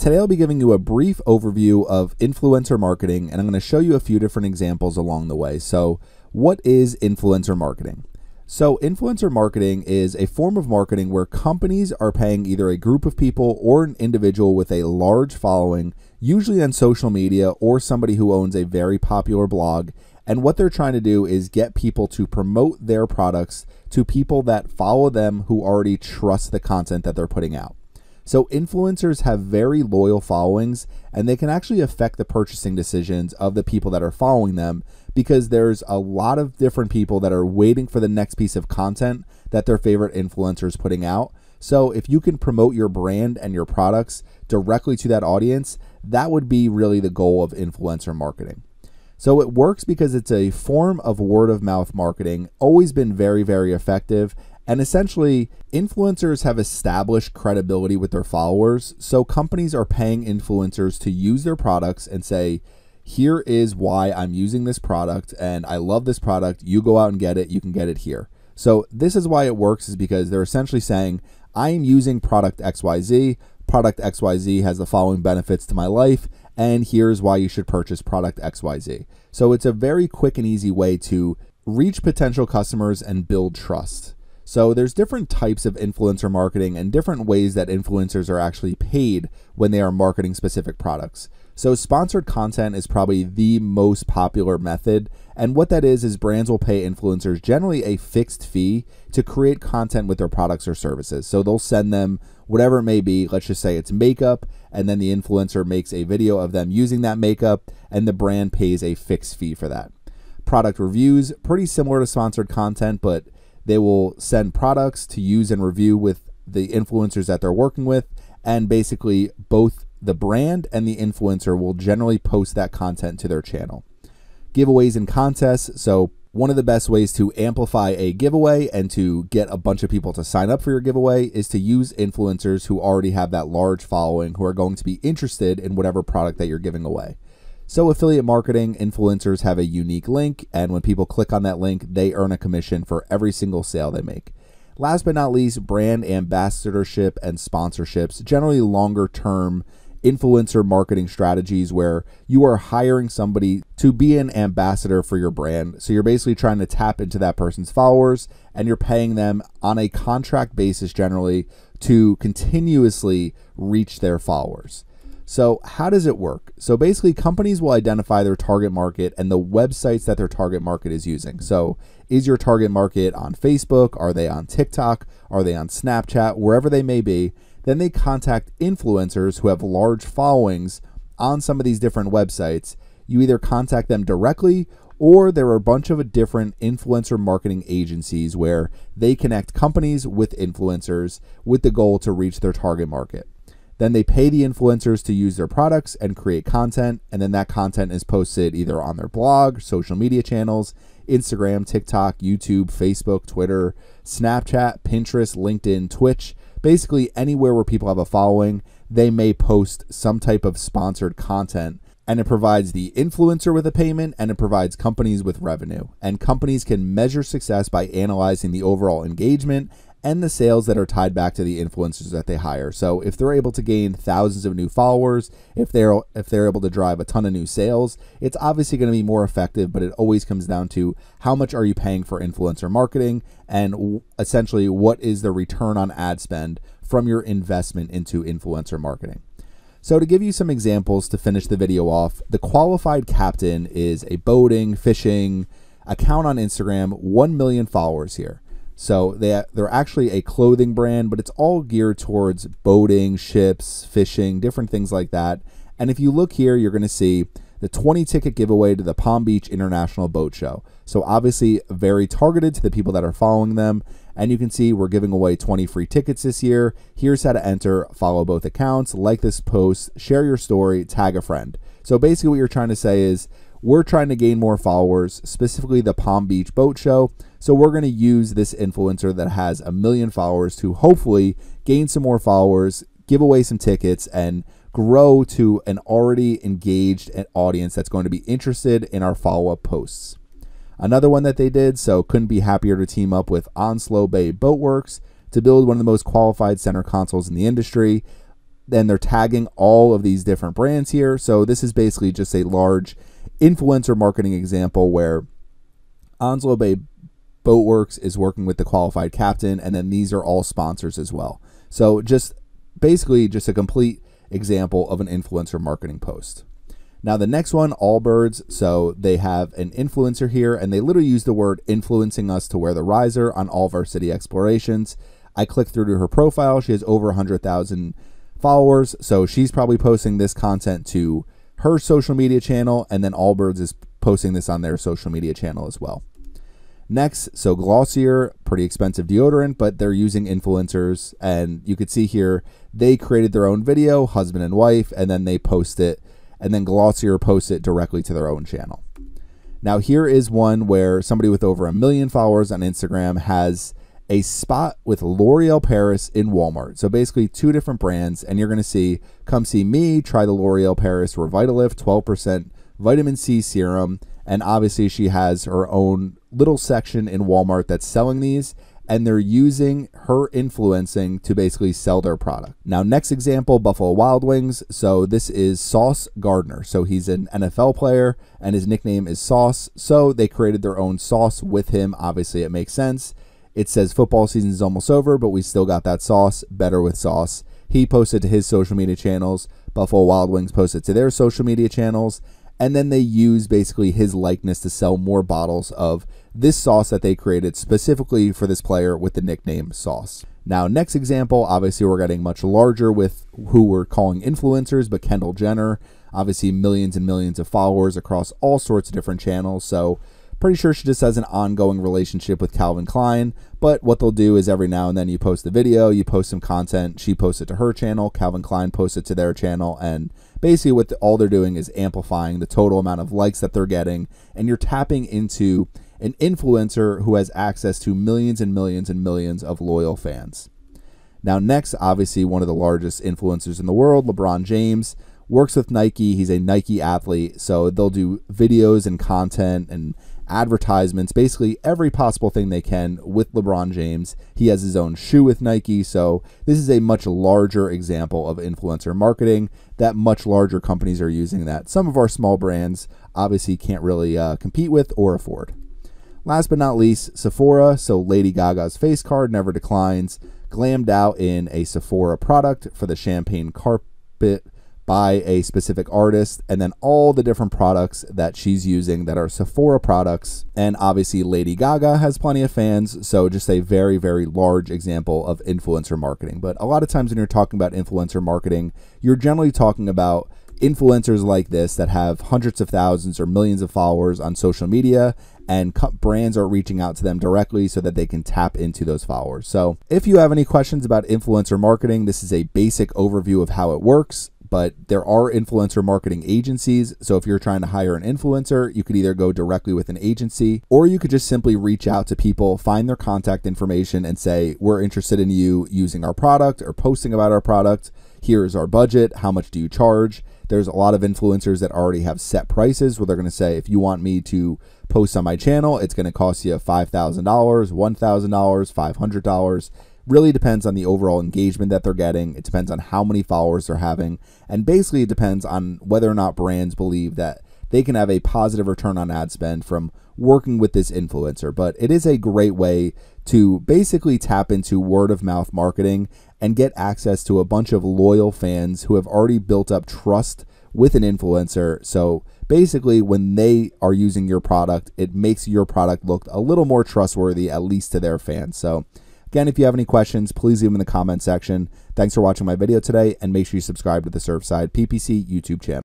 Today I'll be giving you a brief overview of influencer marketing, and I'm going to show you a few different examples along the way. So what is influencer marketing? So influencer marketing is a form of marketing where companies are paying either a group of people or an individual with a large following, usually on social media or somebody who owns a very popular blog. And what they're trying to do is get people to promote their products to people that follow them who already trust the content that they're putting out. So influencers have very loyal followings, and they can actually affect the purchasing decisions of the people that are following them, because there's a lot of different people that are waiting for the next piece of content that their favorite influencer is putting out. So if you can promote your brand and your products directly to that audience, that would be really the goal of influencer marketing. So it works because it's a form of word of mouth marketing, always been very, very effective. And essentially, influencers have established credibility with their followers. So companies are paying influencers to use their products and say, here is why I'm using this product and I love this product. You go out and get it. You can get it here. So this is why it works, is because they're essentially saying, I am using product XYZ. Product XYZ has the following benefits to my life, and here's why you should purchase product XYZ. So it's a very quick and easy way to reach potential customers and build trust. So there's different types of influencer marketing and different ways that influencers are actually paid when they are marketing specific products. So sponsored content is probably the most popular method. And what that is brands will pay influencers generally a fixed fee to create content with their products or services. So they'll send them whatever it may be. Let's just say it's makeup, and then the influencer makes a video of them using that makeup, and the brand pays a fixed fee for that. Product reviews, pretty similar to sponsored content, but they will send products to use and review with the influencers that they're working with, and basically both the brand and the influencer will generally post that content to their channel. Giveaways and contests. So one of the best ways to amplify a giveaway and to get a bunch of people to sign up for your giveaway is to use influencers who already have that large following, who are going to be interested in whatever product that you're giving away. So affiliate marketing, influencers have a unique link, and when people click on that link, they earn a commission for every single sale they make. Last but not least, brand ambassadorship and sponsorships, generally longer term influencer marketing strategies where you are hiring somebody to be an ambassador for your brand. So you're basically trying to tap into that person's followers, and you're paying them on a contract basis generally to continuously reach their followers. So how does it work? So basically, companies will identify their target market and the websites that their target market is using. So is your target market on Facebook? Are they on TikTok? Are they on Snapchat? Wherever they may be. Then they contact influencers who have large followings on some of these different websites. You either contact them directly, or there are a bunch of different influencer marketing agencies where they connect companies with influencers with the goal to reach their target market. Then they pay the influencers to use their products and create content. And then that content is posted either on their blog, social media channels, Instagram, TikTok, YouTube, Facebook, Twitter, Snapchat, Pinterest, LinkedIn, Twitch, basically anywhere where people have a following, they may post some type of sponsored content. And it provides the influencer with a payment, and it provides companies with revenue. And companies can measure success by analyzing the overall engagement and the sales that are tied back to the influencers that they hire. So if they're able to gain thousands of new followers, if they're able to drive a ton of new sales, it's obviously going to be more effective, but it always comes down to how much are you paying for influencer marketing, and essentially what is the return on ad spend from your investment into influencer marketing. So to give you some examples to finish the video off, the qualified captain is a boating, fishing account on Instagram, 1 million followers here. So they're actually a clothing brand, but it's all geared towards boating, ships, fishing, different things like that. And if you look here, you're going to see the 20-ticket giveaway to the Palm Beach International Boat Show. So obviously very targeted to the people that are following them. And you can see we're giving away 20 free tickets this year. Here's how to enter. Follow both accounts, like this post, share your story, tag a friend. So basically what you're trying to say is, we're trying to gain more followers, specifically the Palm Beach Boat Show. So we're going to use this influencer that has 1 million followers to hopefully gain some more followers, give away some tickets, and grow to an already engaged audience that's going to be interested in our follow-up posts. Another one that they did, so couldn't be happier to team up with Onslow Bay Boatworks to build one of the most qualified center consoles in the industry. Then they're tagging all of these different brands here. So this is basically just a large influencer marketing example where Onslow Bay Boatworks is working with the qualified captain, and then these are all sponsors as well. So just basically just a complete example of an influencer marketing post. Now the next one, Allbirds. So they have an influencer here, and they literally use the word influencing us to wear the riser on all of our city explorations. I clicked through to her profile. She has over 100,000 followers. So she's probably posting this content to her social media channel, and then Allbirds is posting this on their social media channel as well. Next, so Glossier, pretty expensive deodorant, but they're using influencers. And you could see here, they created their own video, husband and wife, and then they post it. And then Glossier posts it directly to their own channel. Now here is one where somebody with over 1 million followers on Instagram has a spot with L'Oreal Paris in Walmart. So basically two different brands, and you're gonna see, come see me, try the L'Oreal Paris Revitalift 12% vitamin C serum. And obviously she has her own little section in Walmart that's selling these, and they're using her influencing to basically sell their product. Now, next example, Buffalo Wild Wings. So this is Sauce Gardner. So he's an NFL player and his nickname is Sauce. So they created their own sauce with him. Obviously it makes sense. It says football season is almost over, but we still got that sauce, better with sauce. He posted to his social media channels. Buffalo Wild Wings posted to their social media channels. And then they use basically his likeness to sell more bottles of this sauce that they created specifically for this player with the nickname Sauce. Now, next example, obviously we're getting much larger with who we're calling influencers, but Kendall Jenner, obviously millions and millions of followers across all sorts of different channels. So pretty sure she just has an ongoing relationship with Calvin Klein, but what they'll do is every now and then you post the video, you post some content, she posts it to her channel, Calvin Klein posts it to their channel, and basically what all they're doing is amplifying the total amount of likes that they're getting, and you're tapping into an influencer who has access to millions and millions and millions of loyal fans. Now next, obviously one of the largest influencers in the world, LeBron James, works with Nike. He's a Nike athlete, so they'll do videos and content and advertisements, basically every possible thing they can with LeBron James. He has his own shoe with Nike. So this is a much larger example of influencer marketing that much larger companies are using that some of our small brands obviously can't really compete with or afford. Last but not least, Sephora. So Lady Gaga's face card never declines, glammed out in a Sephora product for the champagne carpet by a specific artist, and then all the different products that she's using that are Sephora products. And obviously Lady Gaga has plenty of fans, so just a very, very large example of influencer marketing. But a lot of times when you're talking about influencer marketing, you're generally talking about influencers like this that have hundreds of thousands or millions of followers on social media, and brands are reaching out to them directly so that they can tap into those followers. So if you have any questions about influencer marketing, this is a basic overview of how it works. But there are influencer marketing agencies. So if you're trying to hire an influencer, you could either go directly with an agency, or you could just simply reach out to people, find their contact information and say, we're interested in you using our product or posting about our product. Here's our budget. How much do you charge? There's a lot of influencers that already have set prices where they're going to say, if you want me to post on my channel, it's going to cost you $5,000, $1,000, $500. Really depends on the overall engagement that they're getting. It depends on how many followers they're having. And basically it depends on whether or not brands believe that they can have a positive return on ad spend from working with this influencer. But it is a great way to basically tap into word of mouth marketing and get access to a bunch of loyal fans who have already built up trust with an influencer. So basically when they are using your product, it makes your product look a little more trustworthy, at least to their fans. So again, if you have any questions, please leave them in the comment section. Thanks for watching my video today, and make sure you subscribe to the Surfside PPC YouTube channel.